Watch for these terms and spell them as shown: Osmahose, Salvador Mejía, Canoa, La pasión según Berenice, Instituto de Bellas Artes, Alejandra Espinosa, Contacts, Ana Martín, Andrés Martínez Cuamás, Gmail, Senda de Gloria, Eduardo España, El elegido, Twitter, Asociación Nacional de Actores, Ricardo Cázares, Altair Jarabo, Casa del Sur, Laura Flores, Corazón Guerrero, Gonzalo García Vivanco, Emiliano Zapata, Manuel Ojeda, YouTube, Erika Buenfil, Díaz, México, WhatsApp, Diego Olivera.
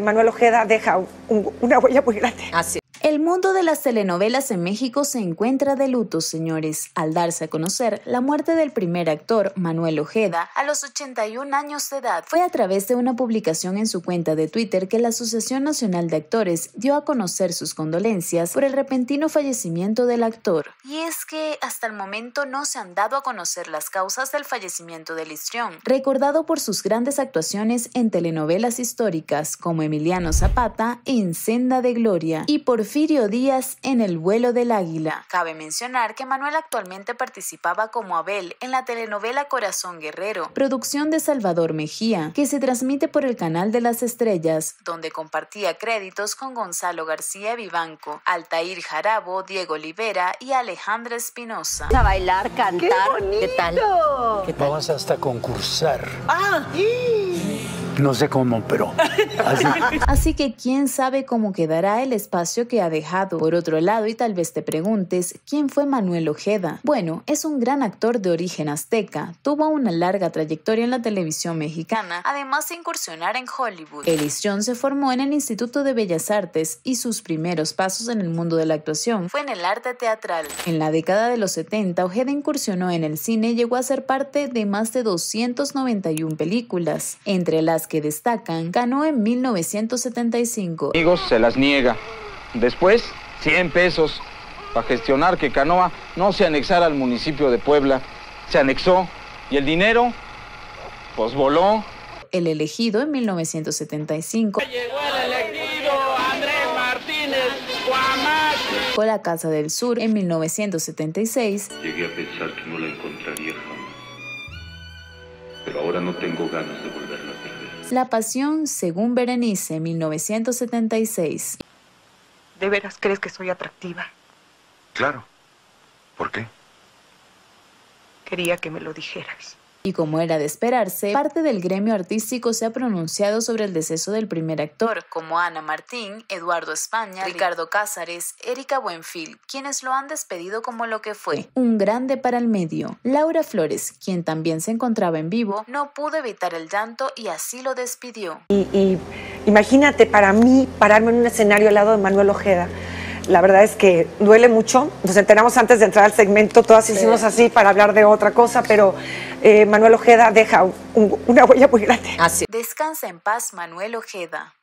Manuel Ojeda deja una huella muy grande. Así. El mundo de las telenovelas en México se encuentra de luto, señores, al darse a conocer la muerte del primer actor, Manuel Ojeda, a los 81 años de edad. Fue a través de una publicación en su cuenta de Twitter que la Asociación Nacional de Actores dio a conocer sus condolencias por el repentino fallecimiento del actor. Y es que hasta el momento no se han dado a conocer las causas del fallecimiento del histrión, recordado por sus grandes actuaciones en telenovelas históricas como Emiliano Zapata en Senda de Gloria y por Díaz en El vuelo del águila. Cabe mencionar que Manuel actualmente participaba como Abel en la telenovela Corazón Guerrero, producción de Salvador Mejía, que se transmite por el Canal de las Estrellas, donde compartía créditos con Gonzalo García Vivanco, Altair Jarabo, Diego Olivera y Alejandra Espinosa. A bailar, cantar. ¡Qué tal? ¿Qué tal? Vamos hasta concursar. ¡Ah! No sé cómo, pero así. Así que quién sabe cómo quedará el espacio que ha dejado. Por otro lado, y tal vez te preguntes, ¿quién fue Manuel Ojeda? Bueno, es un gran actor de origen azteca. Tuvo una larga trayectoria en la televisión mexicana, además de incursionar en Hollywood. El histrión se formó en el Instituto de Bellas Artes y sus primeros pasos en el mundo de la actuación fue en el arte teatral. En la década de los 70, Ojeda incursionó en el cine y llegó a ser parte de más de 291 películas, entre las que destacan Canoa en 1975. Amigos, se las niega. Después, 100 pesos para gestionar que Canoa no se anexara al municipio de Puebla. Se anexó y el dinero, pues voló. El elegido en 1975. Llegó el elegido, Andrés Martínez Cuamás. Fue la Casa del Sur en 1976. Llegué a pensar que no la encontraría jamás. Pero ahora no tengo ganas de volverla a perder. La pasión según Berenice, 1976. ¿De veras crees que soy atractiva? Claro. ¿Por qué? Quería que me lo dijeras. Y como era de esperarse, parte del gremio artístico se ha pronunciado sobre el deceso del primer actor, como Ana Martín, Eduardo España, Ricardo Cázares, Erika Buenfil, quienes lo han despedido como lo que fue, un grande para el medio. Laura Flores, quien también se encontraba en vivo, no pudo evitar el llanto y así lo despidió. Y imagínate, para mí, pararme en un escenario al lado de Manuel Ojeda. La verdad es que duele mucho. Nos enteramos antes de entrar al segmento, todas hicimos así para hablar de otra cosa, pero Manuel Ojeda deja una huella muy grande. Así. Descansa en paz, Manuel Ojeda.